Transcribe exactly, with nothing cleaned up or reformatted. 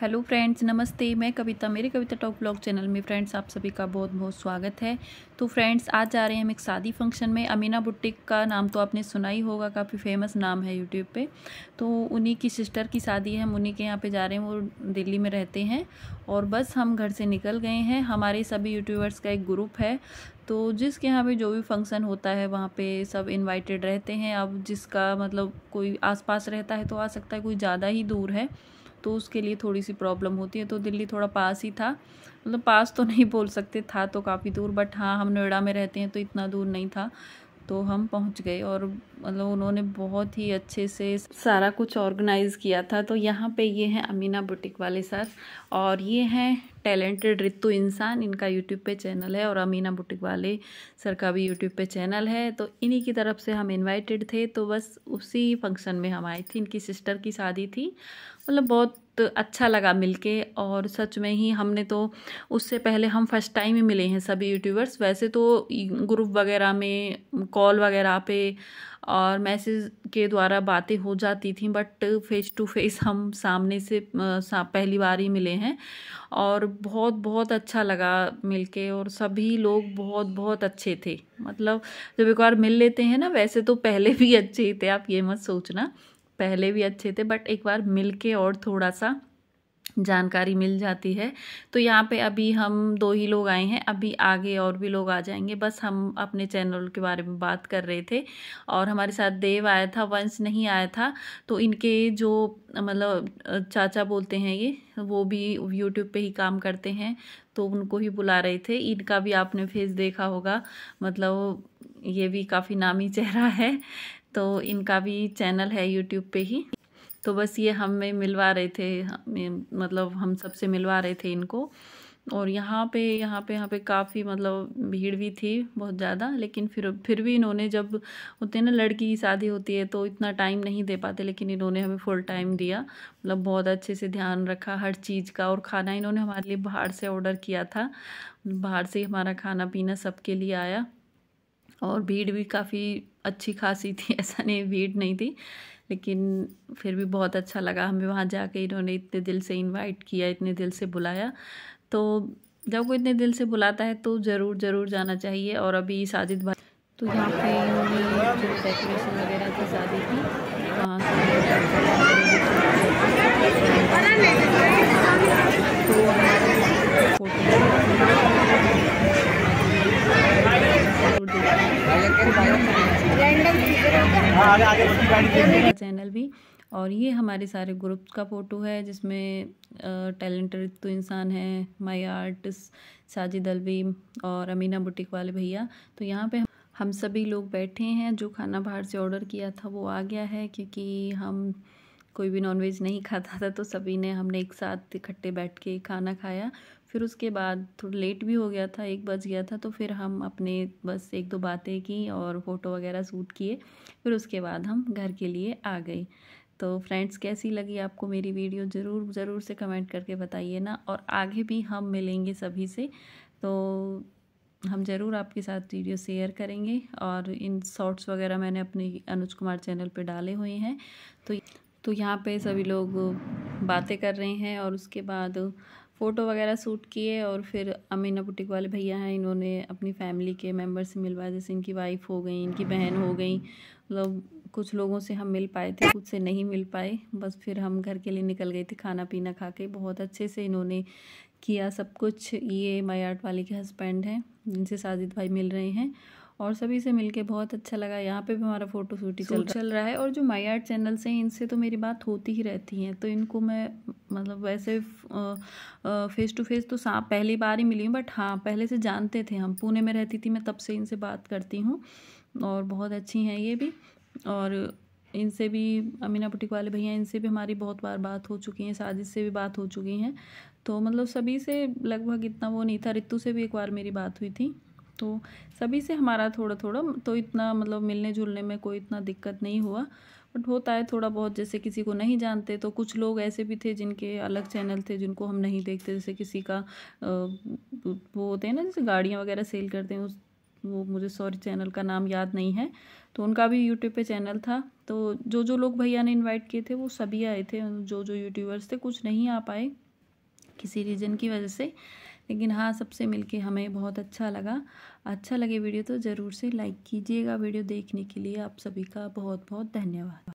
Hello friends, नमस्ते। मैं कविता, मेरे कविता टॉक ब्लॉग चैनल में फ्रेंड्स आप सभी का बहुत बहुत स्वागत है। तो फ्रेंड्स आज जा रहे हैं हम एक शादी फंक्शन में। अमीना बुटीक का नाम तो आपने सुना ही होगा, काफ़ी फेमस नाम है यूट्यूब पे। तो उन्हीं की सिस्टर की शादी है, हम उन्हीं के यहाँ पे जा रहे हैं। वो दिल्ली में रहते हैं और बस हम घर से निकल गए हैं। हमारे सभी यूट्यूबर्स का एक ग्रुप है, तो जिसके यहाँ पे जो भी फंक्शन होता है वहाँ पे सब इन्वाइटेड रहते हैं। अब जिसका मतलब कोई आसपास रहता है तो आ सकता है, कोई ज़्यादा ही दूर है तो उसके लिए थोड़ी सी प्रॉब्लम होती है। तो दिल्ली थोड़ा पास ही था, मतलब पास तो नहीं बोल सकते, था तो काफ़ी दूर, बट हाँ हम नोएडा में रहते हैं तो इतना दूर नहीं था, तो हम पहुंच गए। और मतलब उन्होंने बहुत ही अच्छे से सारा कुछ ऑर्गेनाइज़ किया था। तो यहाँ पे ये हैं अमीना बुटीक वाले सर और ये हैं टैलेंटेड रितु इंसान, इनका यूट्यूब पे चैनल है और अमीना बुटीक वाले सर का भी यूट्यूब पे चैनल है। तो इन्हीं की तरफ से हम इन्वाइटेड थे, तो बस उसी फंक्शन में हम आए थे। इनकी सिस्टर की शादी थी, मतलब बहुत तो अच्छा लगा मिलके। और सच में ही हमने तो उससे पहले हम फर्स्ट टाइम ही मिले हैं सभी यूट्यूबर्स। वैसे तो ग्रुप वगैरह में, कॉल वगैरह पे और मैसेज के द्वारा बातें हो जाती थी, बट फेस टू फेस हम सामने से पहली बार ही मिले हैं और बहुत बहुत अच्छा लगा मिलके। और सभी लोग बहुत बहुत अच्छे थे, मतलब जब एक बार मिल लेते हैं ना, वैसे तो पहले भी अच्छे ही थे, आप ये मत सोचना, पहले भी अच्छे थे, बट एक बार मिलके और थोड़ा सा जानकारी मिल जाती है। तो यहाँ पे अभी हम दो ही लोग आए हैं, अभी आगे और भी लोग आ जाएंगे। बस हम अपने चैनल के बारे में बात कर रहे थे और हमारे साथ देव आया था, वंश नहीं आया था। तो इनके जो मतलब चाचा बोलते हैं ये, वो भी यूट्यूब पे ही काम करते हैं, तो उनको ही बुला रहे थे। इनका भी आपने फेस देखा होगा, मतलब ये भी काफ़ी नामी चेहरा है, तो इनका भी चैनल है यूट्यूब पे ही। तो बस ये हमें मिलवा रहे थे, मतलब हम सबसे मिलवा रहे थे इनको। और यहाँ पे यहाँ पे यहाँ पे काफ़ी मतलब भीड़ भी थी बहुत ज़्यादा, लेकिन फिर फिर भी इन्होंने, जब होते हैं ना लड़की की शादी होती है तो इतना टाइम नहीं दे पाते, लेकिन इन्होंने हमें फुल टाइम दिया, मतलब बहुत अच्छे से ध्यान रखा हर चीज़ का। और खाना इन्होंने हमारे लिए बाहर से ऑर्डर किया था, बाहर से हमारा खाना पीना सबके लिए आया। और भीड़ भी काफ़ी अच्छी खासी थी, ऐसा नहीं भीड़ नहीं थी, लेकिन फिर भी बहुत अच्छा लगा हमें वहाँ जाके। इन्होंने इतने दिल से इनवाइट किया, इतने दिल से बुलाया, तो जब कोई इतने दिल से बुलाता है तो ज़रूर ज़रूर जाना चाहिए। और अभी साजिद भाई, तो यहाँ पे जो डेकोरेशन वगैरह थी शादी की, वहाँ चैनल भी। और ये हमारे सारे ग्रुप का फ़ोटो है, जिसमें टैलेंटेड तो इंसान है, माय आर्ट्स, साजिद अलवी और अमीना बुटीक वाले भैया। तो यहाँ पे हम सभी लोग बैठे हैं। जो खाना बाहर से ऑर्डर किया था वो आ गया है, क्योंकि हम कोई भी नॉनवेज नहीं खाता था, तो सभी ने हमने एक साथ इकट्ठे बैठ के खाना खाया। फिर उसके बाद थोड़ा लेट भी हो गया था, एक बज गया था, तो फिर हम अपने बस एक दो बातें की और फ़ोटो वगैरह शूट किए। फिर उसके बाद हम घर के लिए आ गए। तो फ्रेंड्स कैसी लगी आपको मेरी वीडियो, ज़रूर ज़रूर से कमेंट करके बताइए ना। और आगे भी हम मिलेंगे सभी से, तो हम ज़रूर आपके साथ वीडियो शेयर करेंगे। और इन शॉर्ट्स वगैरह मैंने अपने अनुज कुमार चैनल पर डाले हुए हैं। तो तो यहाँ पे सभी लोग बातें कर रहे हैं और उसके बाद फ़ोटो वगैरह शूट किए। और फिर अमीना बुटीक वाले भैया हैं, इन्होंने अपनी फैमिली के मेंबर से मिलवाया, जैसे इनकी वाइफ हो गई, इनकी बहन हो गई, मतलब कुछ लोगों से हम मिल पाए थे, कुछ से नहीं मिल पाए। बस फिर हम घर के लिए निकल गए थे खाना पीना खा के। बहुत अच्छे से इन्होंने किया सब कुछ। ये माय आर्ट वाले के हस्बैंड हैं, जिनसे साजिद भाई मिल रहे हैं, और सभी से मिलके बहुत अच्छा लगा। यहाँ पे भी हमारा फ़ोटो शूट चल चल रहा है। और जो माय आर्ट चैनल से, इनसे तो मेरी बात होती ही रहती है, तो इनको मैं मतलब वैसे फेस टू फेस तो सा पहली बार ही मिली हूँ, बट हाँ पहले से जानते थे हम। पुणे में रहती थी मैं, तब से इनसे बात करती हूँ और बहुत अच्छी हैं ये भी। और इनसे भी, अमीना बुटीक वाले भैया, इनसे भी हमारी बहुत बार बात हो चुकी है, साजिद से भी बात हो चुकी हैं। तो मतलब सभी से लगभग इतना वो नहीं था। रितु से भी एक बार मेरी बात हुई थी, तो सभी से हमारा थोड़ा थोड़ा, तो इतना मतलब मिलने जुलने में कोई इतना दिक्कत नहीं हुआ, बट होता है थोड़ा बहुत। जैसे किसी को नहीं जानते, तो कुछ लोग ऐसे भी थे जिनके अलग चैनल थे, जिनको हम नहीं देखते। जैसे किसी का वो होते हैं ना, जैसे गाड़ियाँ वगैरह सेल करते हैं, उस वो मुझे सॉरी चैनल का नाम याद नहीं है, तो उनका भी यूट्यूब पे चैनल था। तो जो जो लोग भैया ने इन्वाइट किए थे वो सभी आए थे, जो जो यूट्यूबर्स थे। कुछ नहीं आ पाए, किसी रीज़न की वजह से, लेकिन हाँ सबसे मिलके हमें बहुत अच्छा लगा। अच्छा लगे वीडियो तो ज़रूर से लाइक कीजिएगा। वीडियो देखने के लिए आप सभी का बहुत बहुत धन्यवाद।